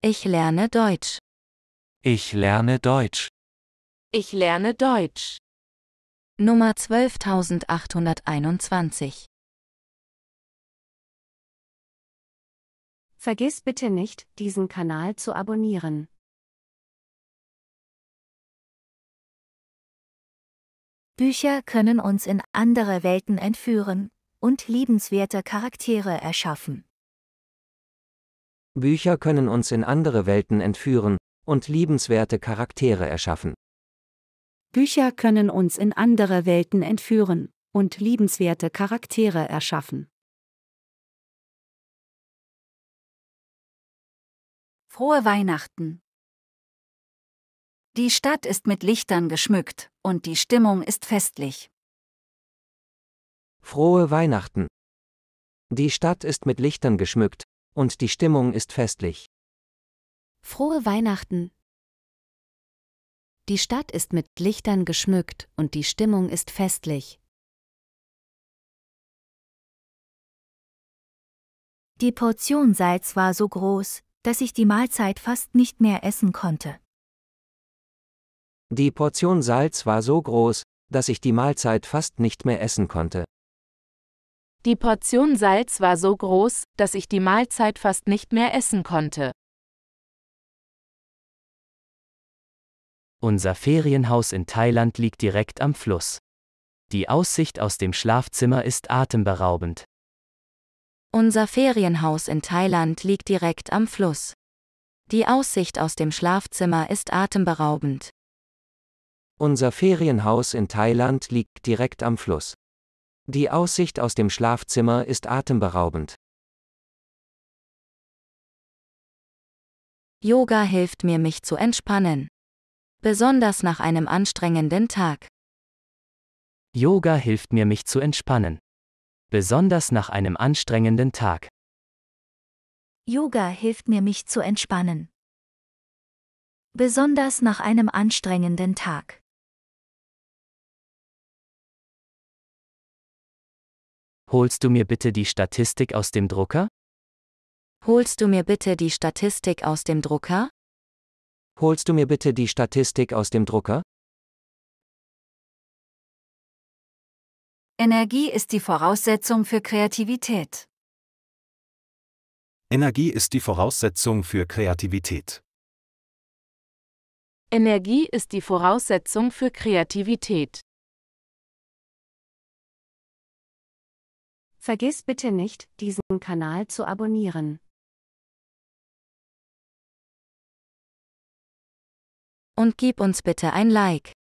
Ich lerne Deutsch. Ich lerne Deutsch. Ich lerne Deutsch. Nummer 12821. Vergiss bitte nicht, diesen Kanal zu abonnieren. Bücher können uns in andere Welten entführen und liebenswerte Charaktere erschaffen. Bücher können uns in andere Welten entführen und liebenswerte Charaktere erschaffen. Bücher können uns in andere Welten entführen und liebenswerte Charaktere erschaffen. Frohe Weihnachten! Die Stadt ist mit Lichtern geschmückt und die Stimmung ist festlich. Frohe Weihnachten! Die Stadt ist mit Lichtern geschmückt und die Stimmung ist festlich. Frohe Weihnachten! Die Stadt ist mit Lichtern geschmückt und die Stimmung ist festlich. Die Portion Salz war so groß, dass ich die Mahlzeit fast nicht mehr essen konnte. Die Portion Salz war so groß, dass ich die Mahlzeit fast nicht mehr essen konnte. Die Portion Salz war so groß, dass ich die Mahlzeit fast nicht mehr essen konnte. Unser Ferienhaus in Thailand liegt direkt am Fluss. Die Aussicht aus dem Schlafzimmer ist atemberaubend. Unser Ferienhaus in Thailand liegt direkt am Fluss. Die Aussicht aus dem Schlafzimmer ist atemberaubend. Unser Ferienhaus in Thailand liegt direkt am Fluss. Die Aussicht aus dem Schlafzimmer ist atemberaubend. Yoga hilft mir, mich zu entspannen. Besonders nach einem anstrengenden Tag. Yoga hilft mir, mich zu entspannen. Besonders nach einem anstrengenden Tag. Yoga hilft mir, mich zu entspannen. Besonders nach einem anstrengenden Tag. Holst du mir bitte die Statistik aus dem Drucker? Holst du mir bitte die Statistik aus dem Drucker? Holst du mir bitte die Statistik aus dem Drucker? Energie ist die Voraussetzung für Kreativität. Energie ist die Voraussetzung für Kreativität. Energie ist die Voraussetzung für Kreativität. Vergiss bitte nicht, diesen Kanal zu abonnieren. Und gib uns bitte ein Like.